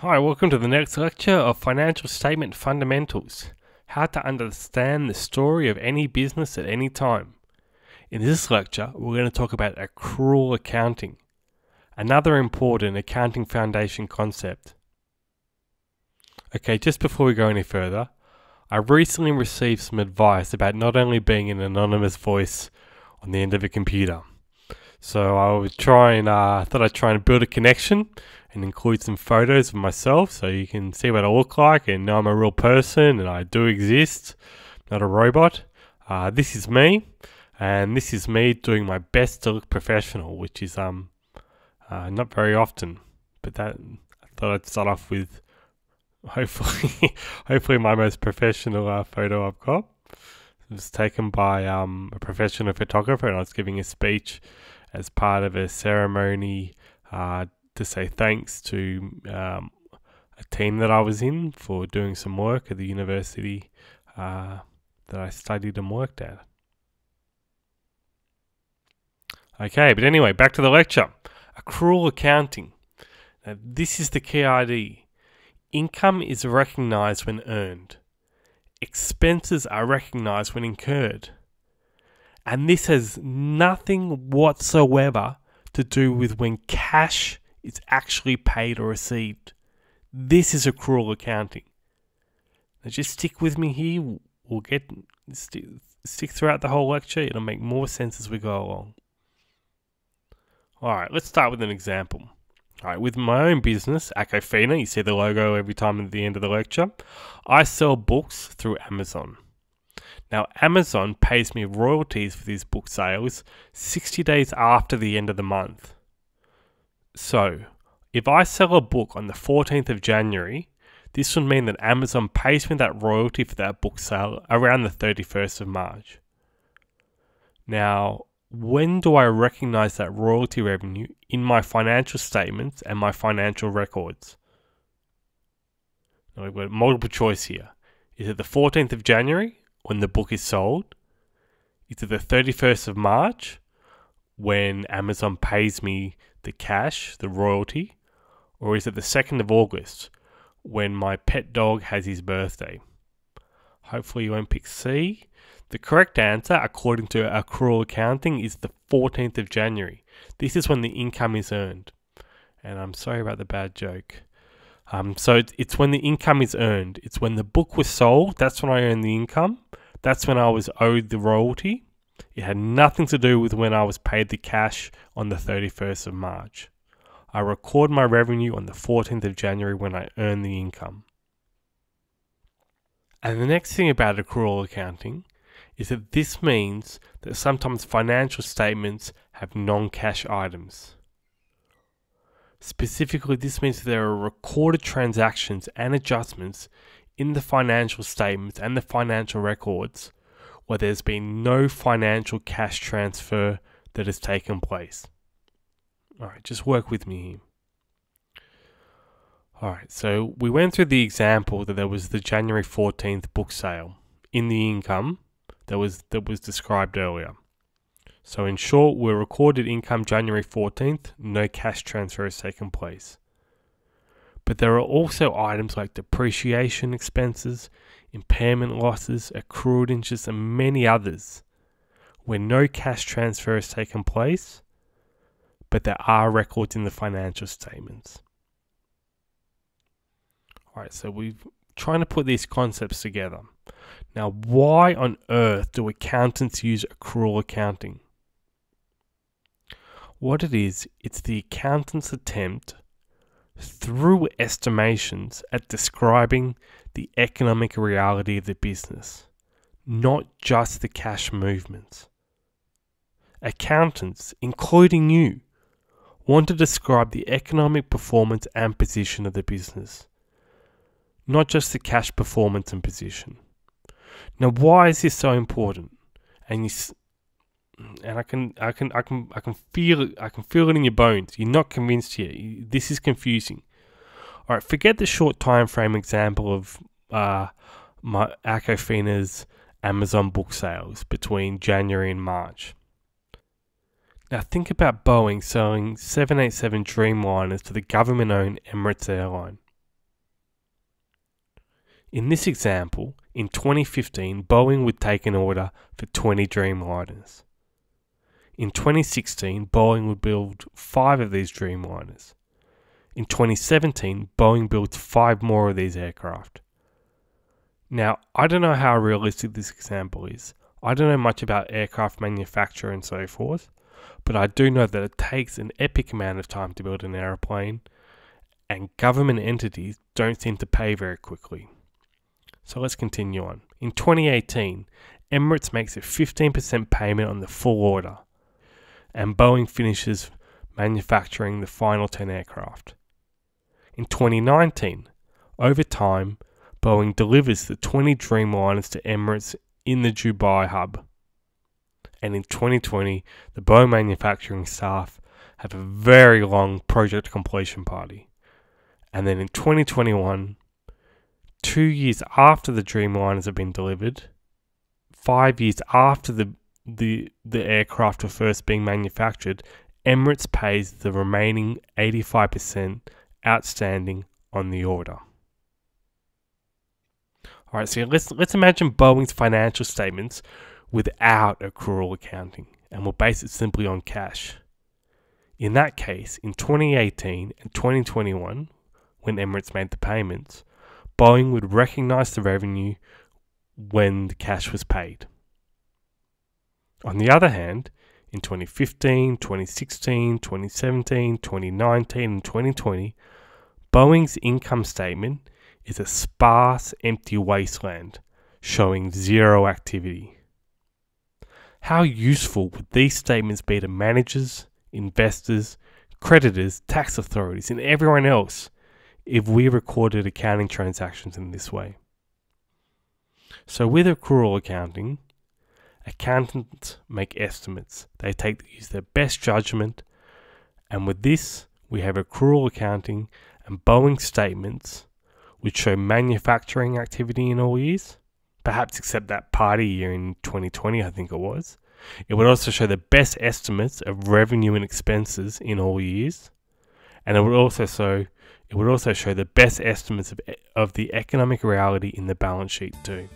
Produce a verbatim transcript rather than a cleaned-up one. Hi, welcome to the next lecture of Financial Statement Fundamentals, how to understand the story of any business at any time. In this lecture, we're going to talk about accrual accounting, another important accounting foundation concept. Okay, just before we go any further, I recently received some advice about not only being an anonymous voice on the end of a computer. So I would try and uh, thought I'd try and build a connection and include some photos of myself so you can see what I look like and know I'm a real person and I do exist, not a robot. Uh, this is me, and this is me doing my best to look professional, which is um uh, not very often. But that I thought I'd start off with hopefully hopefully my most professional uh, photo I've got. It was taken by um, a professional photographer, and I was giving a speech as part of a ceremony uh, to say thanks to um, a team that I was in for doing some work at the university uh, that I studied and worked at. Okay, but anyway, back to the lecture. Accrual accounting. Now, this is the key idea. Income is recognized when earned. Expenses are recognized when incurred. And this has nothing whatsoever to do with when cash is actually paid or received. This is accrual accounting. Now just stick with me here. We'll get st stick throughout the whole lecture. It'll make more sense as we go along. All right, let's start with an example. All right, with my own business, Accofina, you see the logo every time at the end of the lecture, I sell books through Amazon. Now, Amazon pays me royalties for these book sales sixty days after the end of the month. So, if I sell a book on the fourteenth of January, this would mean that Amazon pays me that royalty for that book sale around the thirty-first of March. Now, when do I recognize that royalty revenue in my financial statements and my financial records? Now, we've got multiple choice here. Is it the fourteenth of January? When the book is sold? Is it the thirty-first of March when Amazon pays me the cash, the royalty? Or is it the second of August when my pet dog has his birthday? Hopefully you won't pick C. The correct answer, according to accrual accounting, is the fourteenth of January. This is when the income is earned. And I'm sorry about the bad joke. Um, so it's when the income is earned. It's when the book was sold. That's when I earned the income. That's when I was owed the royalty. It had nothing to do with when I was paid the cash on the thirty-first of March. I record my revenue on the fourteenth of January when I earn the income. And the next thing about accrual accounting is that this means that sometimes financial statements have non-cash items. Specifically, this means that there are recorded transactions and adjustments in the financial statements and the financial records where there's been no financial cash transfer that has taken place. Alright, just work with me here. Alright, so we went through the example that there was the January fourteenth book sale in the income that was, that was described earlier. So in short, we're recorded income January fourteenth, no cash transfer has taken place. But there are also items like depreciation expenses, impairment losses, accrued interest, and many others where no cash transfer has taken place, but there are records in the financial statements. All right, so we're trying to put these concepts together. Now, why on earth do accountants use accrual accounting? What it is, it's the accountant's attempt through estimations at describing the economic reality of the business, not just the cash movements. Accountants, including you, want to describe the economic performance and position of the business, not just the cash performance and position. Now, why is this so important? And you s And I can, I can, I can, I can feel it. I can feel it in your bones. You're not convinced here. You, this is confusing. All right, forget the short time frame example of uh, my Accofina's Amazon book sales between January and March. Now think about Boeing selling seven eighty-seven Dreamliners to the government-owned Emirates airline. In this example, in twenty fifteen, Boeing would take an order for twenty Dreamliners. In twenty sixteen, Boeing would build five of these Dreamliners. In twenty seventeen, Boeing built five more of these aircraft. Now, I don't know how realistic this example is. I don't know much about aircraft manufacture and so forth, but I do know that it takes an epic amount of time to build an aeroplane, and government entities don't seem to pay very quickly. So let's continue on. In twenty eighteen, Emirates makes a fifteen percent payment on the full order, and Boeing finishes manufacturing the final ten aircraft. In twenty nineteen, over time, Boeing delivers the twenty Dreamliners to Emirates in the Dubai hub. And in twenty twenty, the Boeing manufacturing staff have a very long project completion party. And then in twenty twenty-one, two years after the Dreamliners have been delivered, five years after the, the, the aircraft are first being manufactured, Emirates pays the remaining eighty-five percent outstanding on the order. All right, so let's let's imagine Boeing's financial statements without accrual accounting, and we'll base it simply on cash. In that case, in twenty eighteen and twenty twenty-one, when Emirates made the payments, Boeing would recognize the revenue when the cash was paid. On the other hand, in twenty fifteen, twenty sixteen, twenty seventeen, twenty nineteen, and twenty twenty, Boeing's income statement is a sparse, empty wasteland, showing zero activity. How useful would these statements be to managers, investors, creditors, tax authorities, and everyone else if we recorded accounting transactions in this way? So with accrual accounting, accountants make estimates. They take use their best judgment, and with this, we have accrual accounting, and Boeing statements would show manufacturing activity in all years, perhaps except that party year in twenty twenty, I think it was. It would also show the best estimates of revenue and expenses in all years, and it would also show, it would also show the best estimates of, of the economic reality in the balance sheet too.